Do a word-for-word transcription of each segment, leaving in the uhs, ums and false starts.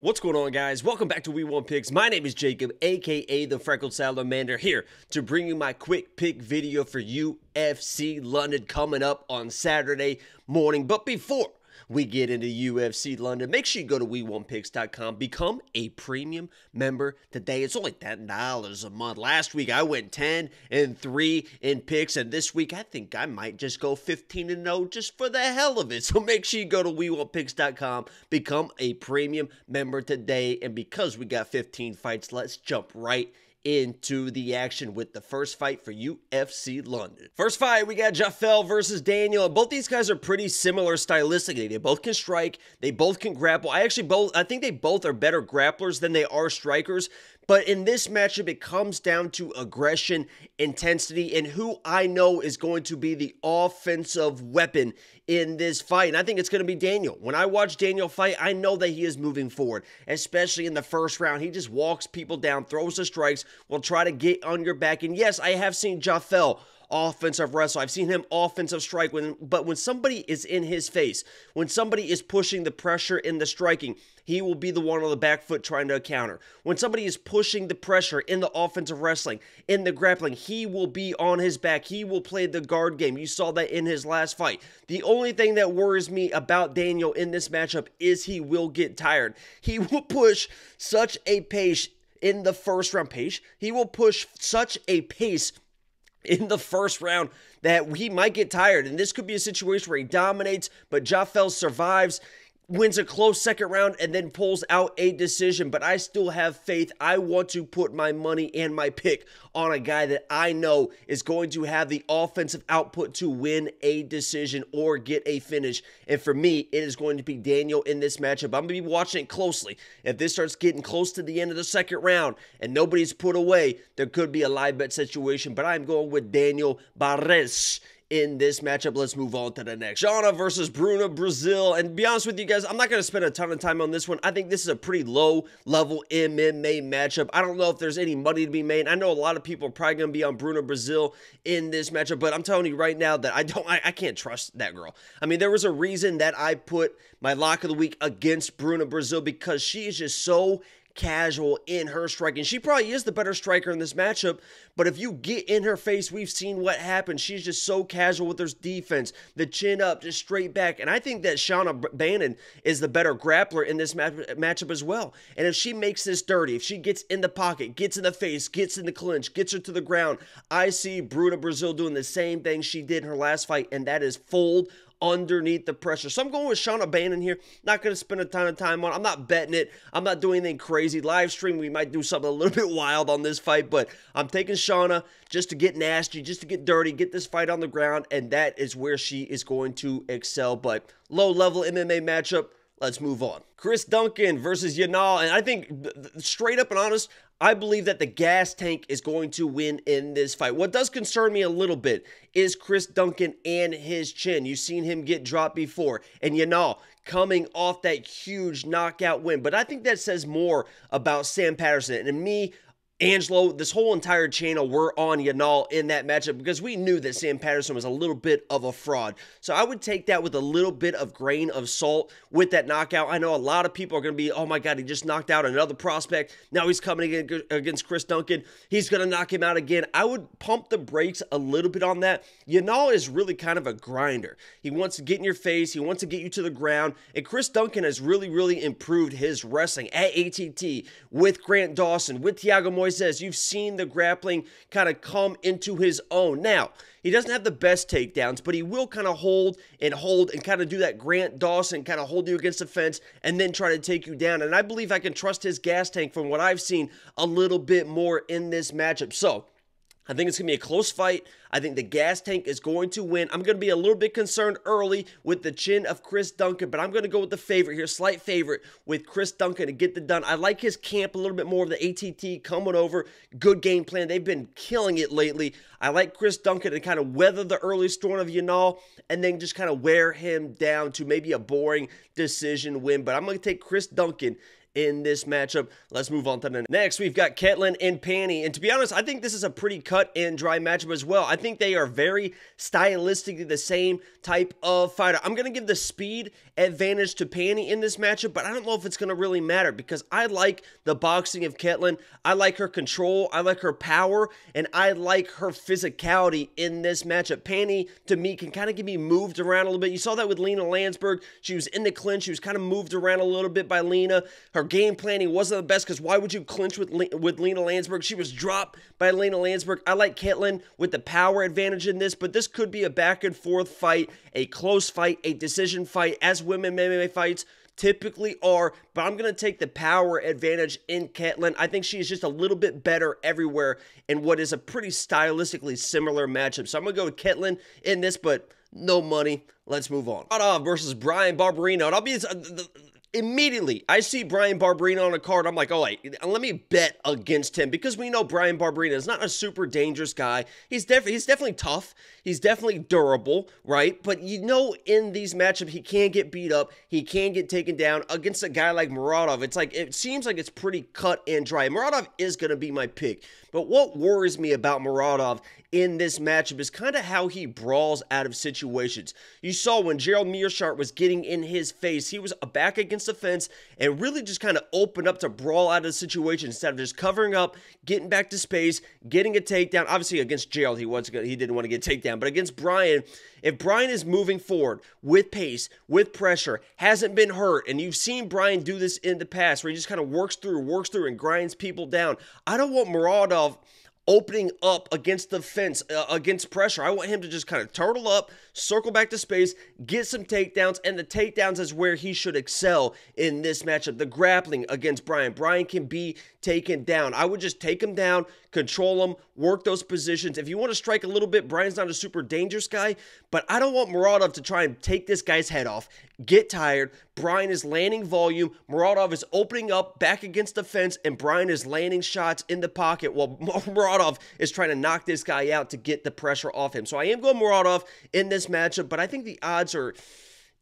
What's going on, guys? Welcome back to We Want Picks. My name is Jacob, aka the Freckled Salamander, here to bring you my quick pick video for U F C London coming up on Saturday morning. But before we get into U F C London, make sure you go to we want picks dot com, become a premium member today. It's only ten dollars a month. Last week I went ten and three in picks, and this week I think I might just go fifteen and oh just for the hell of it. So make sure you go to we want picks dot com, become a premium member today, and because we got fifteen fights, let's jump right into the action with the first fight for U F C London. First fight, we got Jafel versus Daniel. And both these guys are pretty similar stylistically. They both can strike. They both can grapple. I actually both, I think they both are better grapplers than they are strikers. But in this matchup, it comes down to aggression, intensity, and who I know is going to be the offensive weapon in this fight. And I think it's going to be Daniel. When I watch Daniel fight, I know that he is moving forward, especially in the first round. He just walks people down, throws the strikes, will try to get on your back. And yes, I have seen Jafel offensive wrestle. I've seen him offensive strike. When, but when somebody is in his face, when somebody is pushing the pressure in the striking, he will be the one on the back foot trying to counter. When somebody is pushing the pressure in the offensive wrestling, in the grappling, he will be on his back. He will play the guard game. You saw that in his last fight. The only thing that worries me about Daniel in this matchup is he will get tired. He will push such a pace in the first round. Pace? He will push such a pace in the first round that he might get tired. And this could be a situation where he dominates, but Jafel survives, wins a close second round, and then pulls out a decision. But I still have faith. I want to put my money and my pick on a guy that I know is going to have the offensive output to win a decision or get a finish. And for me, it is going to be Daniel in this matchup. I'm going to be watching it closely. If this starts getting close to the end of the second round and nobody's put away, there could be a live bet situation. But I'm going with Daniel Barez in this matchup. Let's move on to the next. Shauna versus Bruna Brasil. And to be honest with you guys, I'm not going to spend a ton of time on this one. I think this is a pretty low-level M M A matchup. I don't know if there's any money to be made. I know a lot of people are probably going to be on Bruna Brasil in this matchup, but I'm telling you right now that I don't, I, I can't trust that girl. I mean, there was a reason that I put my lock of the week against Bruna Brasil, because she is just so casual in her striking. She probably is the better striker in this matchup, but if you get in her face, we've seen what happens. She's just so casual with her defense, the chin up, just straight back. And I think that Shauna Bannon is the better grappler in this match matchup as well. And if she makes this dirty, if she gets in the pocket, gets in the face, gets in the clinch, gets her to the ground, I see Bruna Brasil doing the same thing she did in her last fight, and that is fold underneath the pressure. So I'm going with Shauna Bannon here. Not going to spend a ton of time on it. I'm not betting it. I'm not doing anything crazy. Live stream, we might do something a little bit wild on this fight, but I'm taking Shauna just to get nasty, just to get dirty, get this fight on the ground, and that is where she is going to excel. But low-level M M A matchup. Let's move on. Chris Duncan versus Yanal. And I think, straight up and honest, I believe that the gas tank is going to win in this fight. What does concern me a little bit is Chris Duncan and his chin. You've seen him get dropped before. And Yanal coming off that huge knockout win. But I think that says more about Sam Patterson and me, Angelo, this whole entire channel, we're on Yanal in that matchup, because we knew that Sam Patterson was a little bit of a fraud. So I would take that with a little bit of grain of salt with that knockout. I know a lot of people are going to be, oh my God, he just knocked out another prospect. Now he's coming against Chris Duncan. He's going to knock him out again. I would pump the brakes a little bit on that. Yanal is really kind of a grinder. He wants to get in your face. He wants to get you to the ground. And Chris Duncan has really, really improved his wrestling at A T T with Grant Dawson, with Thiago Moy. Says you've seen the grappling kind of come into his own. Now, he doesn't have the best takedowns, but he will kind of hold and hold and kind of do that Grant Dawson, kind of hold you against the fence and then try to take you down. And I believe I can trust his gas tank from what I've seen a little bit more in this matchup. So I think it's going to be a close fight. I think the gas tank is going to win. I'm going to be a little bit concerned early with the chin of Chris Duncan, but I'm going to go with the favorite here, slight favorite with Chris Duncan to get the done. I like his camp a little bit more of the A T T coming over. Good game plan. They've been killing it lately. I like Chris Duncan to kind of weather the early storm of Yanal and then just kind of wear him down to maybe a boring decision win. But I'm going to take Chris Duncan in this matchup. Let's move on to the next. We've got Ketlen and Pannie, and to be honest, I think this is a pretty cut and dry matchup as well. I think they are very stylistically the same type of fighter. I'm gonna give the speed advantage to Pannie in this matchup, but I don't know if it's gonna really matter because I like the boxing of Ketlen. I like her control, I like her power, and I like her physicality in this matchup. Pannie, to me, can kind of get me moved around a little bit. You saw that with Lena Landsberg. She was in the clinch. She was kind of moved around a little bit by Lena. Her game planning wasn't the best because why would you clinch with, Le with Lena Landsberg? She was dropped by Lena Landsberg. I like Ketlen with the power advantage in this, but this could be a back and forth fight, a close fight, a decision fight, as women M M A fights typically are, but I'm going to take the power advantage in Ketlen. I think she is just a little bit better everywhere in what is a pretty stylistically similar matchup. So I'm going to go with Ketlen in this, but no money. Let's move on. Muradov versus Bryan Barberena. And I'll be uh, the, immediately, I see Bryan Barberena on a card. I'm like, all right, let me bet against him because we know Bryan Barberena is not a super dangerous guy. He's definitely he's definitely tough. He's definitely durable, right? But you know, in these matchups, he can get beat up. He can get taken down against a guy like Muradov. It's like it seems like it's pretty cut and dry. Muradov is going to be my pick. But what worries me about Muradov in this matchup is kind of how he brawls out of situations. You saw when Gerald Meerschaert was getting in his face, he was back against the fence and really just kind of open up to brawl out of the situation instead of just covering up, getting back to space, getting a takedown. Obviously against Jail, he was he didn't want to get a takedown, but against Bryan, if Bryan is moving forward with pace, with pressure, hasn't been hurt, and you've seen Bryan do this in the past where he just kind of works through, works through and grinds people down. I don't want Muradov opening up against the fence, uh, against pressure. I want him to just kind of turtle up, circle back to space, get some takedowns, and the takedowns is where he should excel in this matchup. The grappling against Bryan. Bryan can be taken down. I would just take him down, control him, work those positions. If you want to strike a little bit, Bryan's not a super dangerous guy, but I don't want Muradov to try and take this guy's head off, get tired. Bryan is landing volume. Muradov is opening up back against the fence, and Bryan is landing shots in the pocket while Muradov is trying to knock this guy out to get the pressure off him. So I am going Muradov in this matchup, but I think the odds are,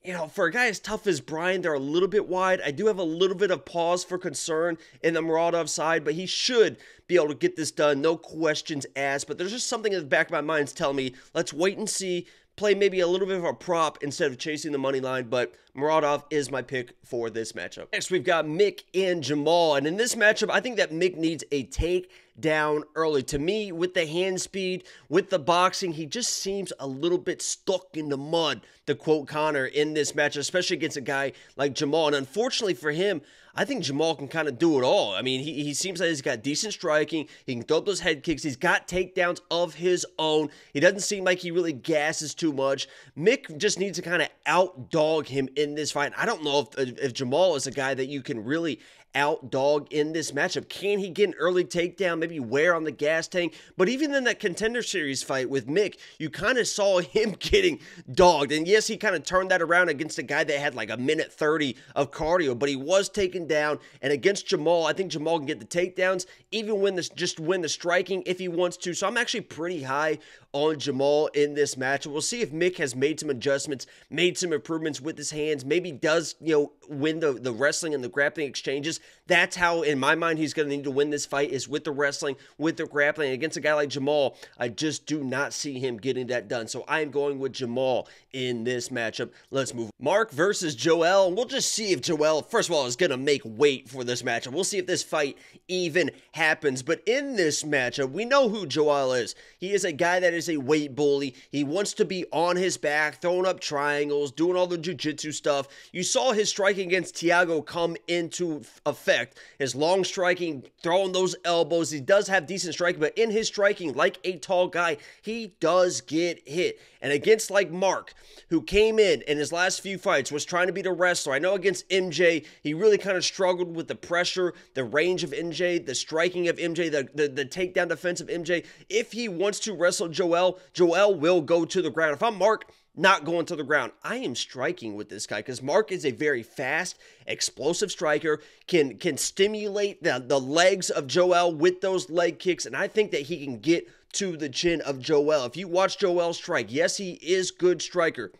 you know, for a guy as tough as Bryan, they're a little bit wide. I do have a little bit of pause for concern in the Muradov side, but he should be able to get this done. No questions asked, but there's just something in the back of my mind's telling me, let's wait and see. Play maybe a little bit of a prop instead of chasing the money line, but Muradov is my pick for this matchup. Next, we've got Mick and Jamal, and in this matchup, I think that Mick needs a takedown early. To me, with the hand speed, with the boxing, he just seems a little bit stuck in the mud, to quote Connor, in this matchup, especially against a guy like Jamal, and unfortunately for him, I think Jamal can kind of do it all. I mean, he, he seems like he's got decent striking. He can throw those head kicks. He's got takedowns of his own. He doesn't seem like he really gasses too much. Mick just needs to kind of outdog him in this fight. I don't know if, if Jamal is a guy that you can really outdog in this matchup. Can he get an early takedown, maybe wear on the gas tank? But even in that Contender Series fight with Mick, you kind of saw him getting dogged. And yes, he kind of turned that around against a guy that had like a minute thirty of cardio, but he was taken down. And against Jamal, I think Jamal can get the takedowns, even win this, just win the striking if he wants to. So I'm actually pretty high on Jamal in this matchup. We'll see if Mick has made some adjustments, made some improvements with his hands, maybe does, you know, win the, the wrestling and the grappling exchanges. That's how, in my mind, he's going to need to win this fight, is with the wrestling, with the grappling. Against a guy like Jamal, I just do not see him getting that done. So I am going with Jamal in this matchup. Let's move. Mark versus Joel. We'll just see if Joel, first of all, is going to make weight for this matchup. We'll see if this fight even happens. But in this matchup, we know who Joel is. He is a guy that is a weight bully. He wants to be on his back, throwing up triangles, doing all the jiu-jitsu stuff. You saw his striking against Tiago come into effect. His long striking, throwing those elbows. He does have decent striking, but in his striking, like a tall guy, he does get hit. And against like Mark, who came in in his last few fights, was trying to be the wrestler. I know against M J, he really kind of struggled with the pressure, the range of M J, the striking of M J, the, the, the takedown defense of M J. If he wants to wrestle Joel, Joel will go to the ground. If I'm Mark, not going to the ground. I am striking with this guy because Mark is a very fast, explosive striker, can can stimulate the, the legs of Joel with those leg kicks, and I think that he can get to the chin of Joel. If you watch Joel strike, yes, he is good striker,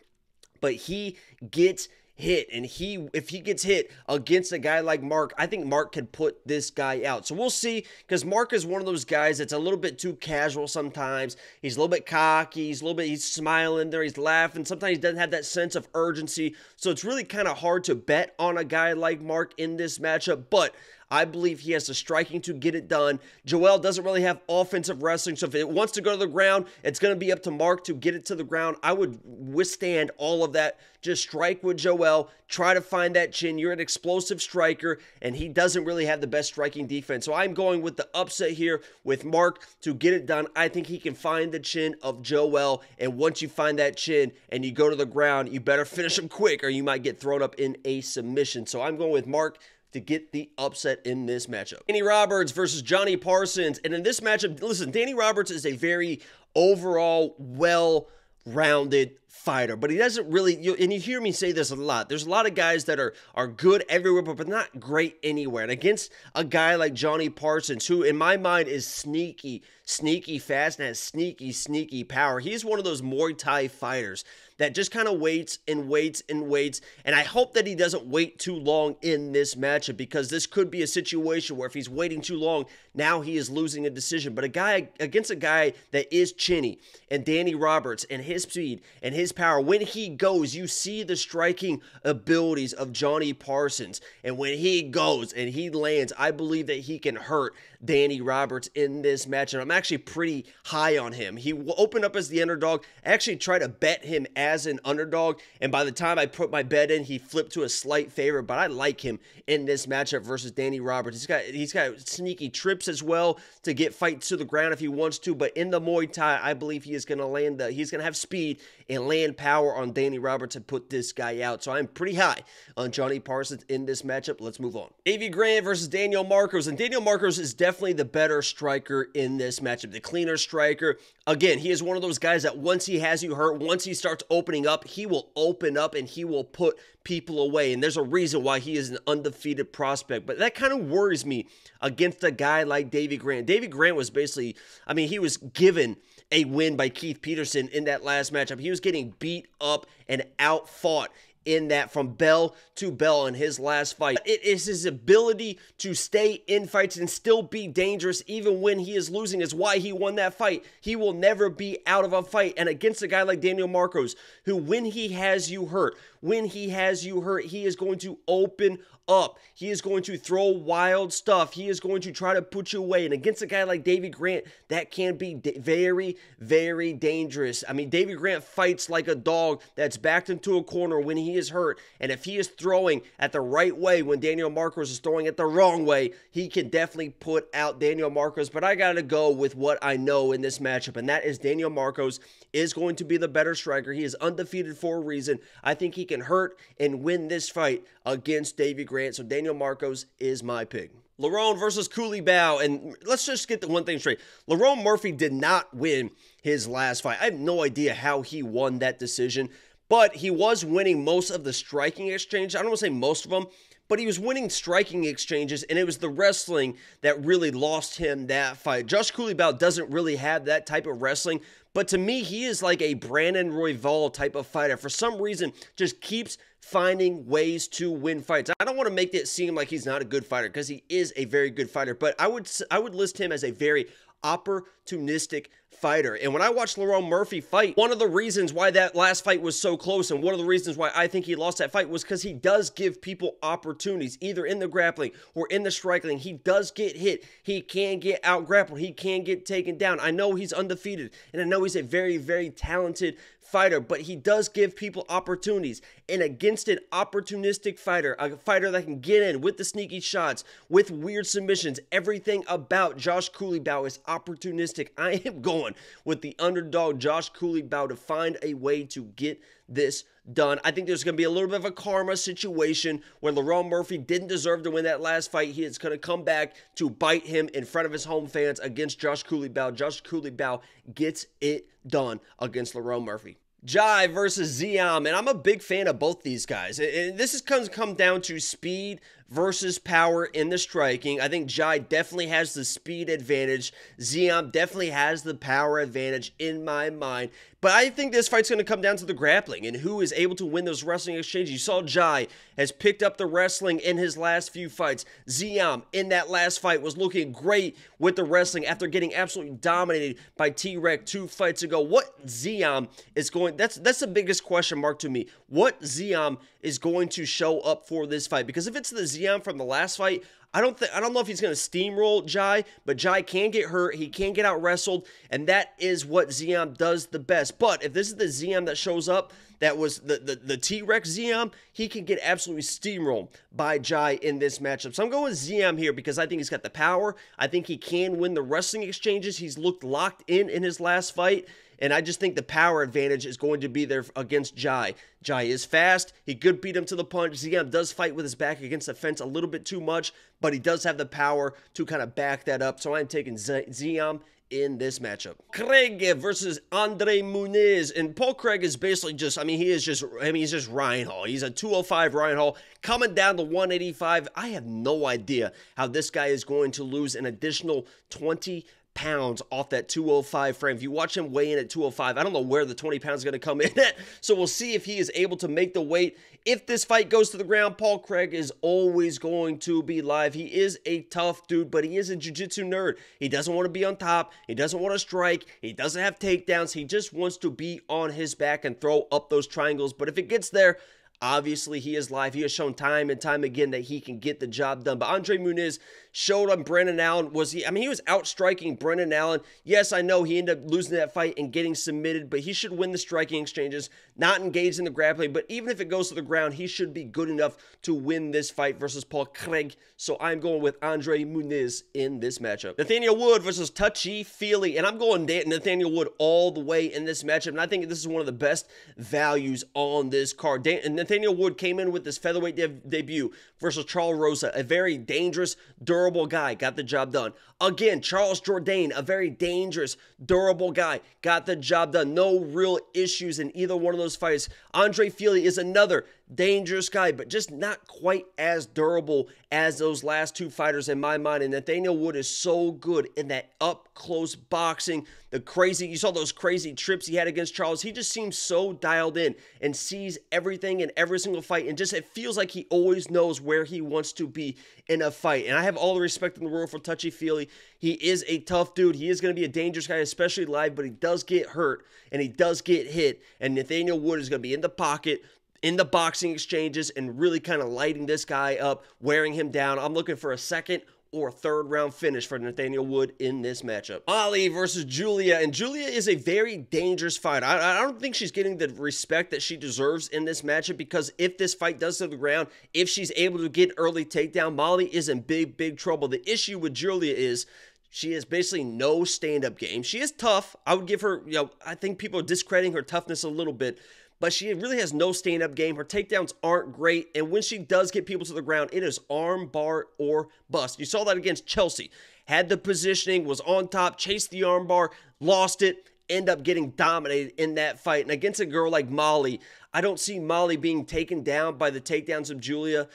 but he gets hit, and he if he gets hit against a guy like Mark, I think Mark could put this guy out. So we'll see, because Mark is one of those guys that's a little bit too casual sometimes. He's a little bit cocky. He's a little bit, he's smiling there. He's laughing. Sometimes he doesn't have that sense of urgency. So it's really kind of hard to bet on a guy like Mark in this matchup, but I believe he has the striking to get it done. Joel doesn't really have offensive wrestling, so if it wants to go to the ground, it's going to be up to Mark to get it to the ground. I would withstand all of that. Just strike with Joel. Try to find that chin. You're an explosive striker, and he doesn't really have the best striking defense. So I'm going with the upset here with Mark to get it done. I think he can find the chin of Joel, and once you find that chin and you go to the ground, you better finish him quick or you might get thrown up in a submission. So I'm going with Mark to get the upset in this matchup. Danny Roberts versus Johnny Parsons. And in this matchup, listen, Danny Roberts is a very overall well-rounded fighter, but he doesn't really, you, and you hear me say this a lot, there's a lot of guys that are are good everywhere, but, but not great anywhere. And against a guy like Johnny Parsons, who in my mind is sneaky, sneaky fast and has sneaky, sneaky power, he's one of those Muay Thai fighters that just kind of waits and waits and waits, and I hope that he doesn't wait too long in this matchup, because this could be a situation where if he's waiting too long, now he is losing a decision. But a guy against a guy that is chinny, and Danny Roberts and his speed and his power, when he goes, you see the striking abilities of Johnny Parsons, and when he goes and he lands, I believe that he can hurt Danny Roberts in this match, and I'm actually pretty high on him. He opened up as the underdog. I actually tried to bet him as an underdog, and by the time I put my bet in, he flipped to a slight favorite, but I like him in this matchup versus Danny Roberts. He's got he's got sneaky trips as well to get fights to the ground if he wants to, but in the Muay Thai, I believe he is going to land the, he's going to have speed and land power on Danny Roberts and put this guy out. So I'm pretty high on Johnny Parsons in this matchup. Let's move on. Davy Grant versus Daniel Marcos. And Daniel Marcos is definitely the better striker in this matchup, the cleaner striker. Again, he is one of those guys that once he has you hurt, once he starts opening up, he will open up and he will put people away. And there's a reason why he is an undefeated prospect. But that kind of worries me against a guy like Davy Grant. Davy Grant was basically, I mean, he was given a win by Keith Peterson in that last matchup. He was getting beat up and outfought in that from bell to bell in his last fight. It is his ability to stay in fights and still be dangerous even when he is losing is why he won that fight. He will never be out of a fight. And against a guy like Daniel Marcos, who when he has you hurt, when he has you hurt, he is going to open up. He is going to throw wild stuff. He is going to try to put you away. And against a guy like Davy Grant, that can be very, very dangerous. I mean, Davy Grant fights like a dog that's backed into a corner when he is hurt, and if he is throwing at the right way when Daniel Marcos is throwing it the wrong way, he can definitely put out Daniel Marcos. But I gotta go with what I know in this matchup, and that is Daniel Marcos is going to be the better striker. He is undefeated for a reason. I think he can hurt and win this fight against Davy Grant, so Daniel Marcos is my pick. Lerone versus Culibao, and let's just get the one thing straight. Lerone Murphy did not win his last fight. I have no idea how he won that decision, but he was winning most of the striking exchange. I don't want to say most of them, but he was winning striking exchanges, and it was the wrestling that really lost him that fight. Josh Culibao doesn't really have that type of wrestling, but to me, he is like a Brandon Royval type of fighter. For some reason, just keeps finding ways to win fights. I don't want to make it seem like he's not a good fighter, because he is a very good fighter, but I would, I would list him as a very opportunistic fighter. And when I watched Lerone Murphy fight, one of the reasons why that last fight was so close and one of the reasons why I think he lost that fight was because he does give people opportunities, either in the grappling or in the striking. He does get hit. He can get out grappled. He can get taken down. I know he's undefeated, and I know he's a very, very talented fighter, but he does give people opportunities. And against an opportunistic fighter, a fighter that can get in with the sneaky shots, with weird submissions, everything about Josh Culibao is opportunistic. I am going with the underdog Josh Culibao to find a way to get this done. I think there's going to be a little bit of a karma situation where Lerone Murphy didn't deserve to win that last fight. He is going to come back to bite him in front of his home fans against Josh Culibao. Josh Culibao gets it done against Lerone Murphy. Jai versus Ziam, and I'm a big fan of both these guys. And this is comes come down to speed versus power in the striking. I think Jai definitely has the speed advantage. Ziam definitely has the power advantage in my mind. But I think this fight's going to come down to the grappling and who is able to win those wrestling exchanges. You saw Jai has picked up the wrestling in his last few fights. Ziam, in that last fight, was looking great with the wrestling after getting absolutely dominated by T-Rex two fights ago. What Ziam is going... That's, that's the biggest question mark to me. What Ziam is going to show up for this fight? Because if it's the Ziam from the last fight... I don't think I don't know if he's going to steamroll Jai, but Jai can get hurt. He can get out wrestled, and that is what Ziam does the best. But if this is the Ziam that shows up, that was the the, the T-Rex Ziam, he can get absolutely steamrolled by Jai in this matchup. So I'm going with Ziam here because I think he's got the power. I think he can win the wrestling exchanges. He's looked locked in in his last fight. And I just think the power advantage is going to be there against Jai. Jai is fast. He could beat him to the punch. Ziam does fight with his back against the fence a little bit too much, but he does have the power to kind of back that up. So I'm taking Ziam in this matchup. Craig versus Andre Muniz, and Paul Craig is basically just, I mean, he is just, I mean, he's just Ryan Hall. He's a two oh five Ryan Hall coming down to one eighty-five. I have no idea how this guy is going to lose an additional twenty pounds off that two oh five frame. If you watch him weigh in at two oh five, I don't know where the twenty pounds is going to come in at. So we'll see if he is able to make the weight. If this fight goes to the ground, Paul Craig is always going to be live. He is a tough dude, but he is a jiu-jitsu nerd. He doesn't want to be on top. He doesn't want to strike. He doesn't have takedowns. He just wants to be on his back and throw up those triangles. But if it gets there, obviously, he is live. He has shown time and time again that he can get the job done. But Andre Muniz showed on Brendan Allen. Was he? I mean, he was outstriking Brendan Allen. Yes, I know he ended up losing that fight and getting submitted, but he should win the striking exchanges, not engage in the grappling. But even if it goes to the ground, he should be good enough to win this fight versus Paul Craig. So I'm going with Andre Muniz in this matchup. Nathaniel Wood versus Touchy Feely, and I'm going Nathaniel Wood all the way in this matchup. And I think this is one of the best values on this card. Dan Nathaniel Wood came in with his featherweight de debut versus Charles Rosa, a very dangerous, durable guy, got the job done. Again, Charles Jourdain, a very dangerous, durable guy, got the job done. No real issues in either one of those fights. Andre Feely is another dangerous guy, but just not quite as durable as those last two fighters in my mind. And Nathaniel Wood is so good in that up-close boxing. The crazy, you saw those crazy trips he had against Charles. He just seems so dialed in and sees everything in every single fight. And just, it feels like he always knows where he wants to be in a fight. And I have all the respect in the world for Touchy Feely. He is a tough dude. He is going to be a dangerous guy, especially live, but he does get hurt and he does get hit. And Nathaniel Wood is going to be in the pocket, in the boxing exchanges, and really kind of lighting this guy up, wearing him down. I'm looking for a second or third round finish for Nathaniel Wood in this matchup. Molly versus Julia, and Julia is a very dangerous fighter. I, I don't think she's getting the respect that she deserves in this matchup, because if this fight does to the ground, if she's able to get early takedown, Molly is in big, big trouble. The issue with Julia is she has basically no stand-up game. She is tough. I would give her, you know, I think people are discrediting her toughness a little bit, but she really has no stand-up game. Her takedowns aren't great, and when she does get people to the ground, it is arm bar or bust. You saw that against Chelsea. Had the positioning, was on top, chased the arm bar, lost it, end up getting dominated in that fight. And against a girl like Molly, I don't see Molly being taken down by the takedowns of Julia.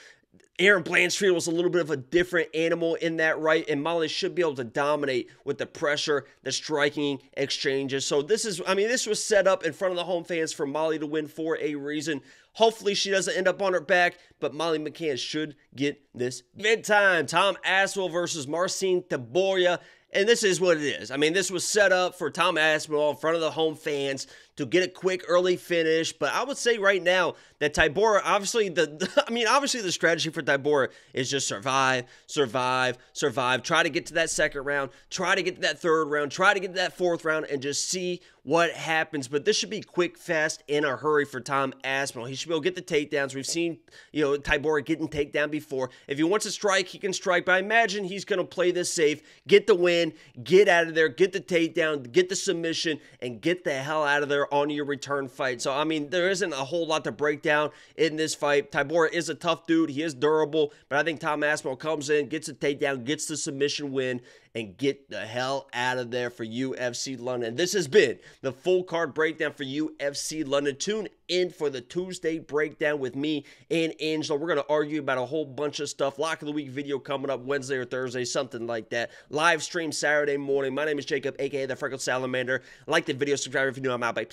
Erin Blanchfield was a little bit of a different animal in that right, and Molly should be able to dominate with the pressure, the striking exchanges. So this is, I mean, this was set up in front of the home fans for Molly to win for a reason. Hopefully she doesn't end up on her back, but Molly McCann should get this. Event time, Tom Aspinall versus Marcin Tybura. And this is what it is. I mean, this was set up for Tom Aspinall in front of the home fans to get a quick early finish. But I would say right now that Tybura, obviously, the, the I mean, obviously the strategy for Tybura is just survive, survive, survive. Try to get to that second round. Try to get to that third round. Try to get to that fourth round and just see what happens. But this should be quick, fast, in a hurry for Tom Aspinall. He should be able to get the takedowns. We've seen, you know, Tybura getting takedown before. If he wants to strike, he can strike. But I imagine he's going to play this safe, get the win, in, get out of there, get the takedown, get the submission, and get the hell out of there on your return fight. So, I mean, there isn't a whole lot to break down in this fight. Tybura is a tough dude. He is durable, but I think Tom Aspinall comes in, gets a takedown, gets the submission win, and get the hell out of there for U F C London. This has been the full card breakdown for U F C London. Tune in for the Tuesday breakdown with me and Angela. We're going to argue about a whole bunch of stuff. Lock of the Week video coming up Wednesday or Thursday, something like that. Live stream Saturday morning. My name is Jacob, a k a. The Freckled Salamander. Like the video, subscribe if you're new. I'm out. Bye.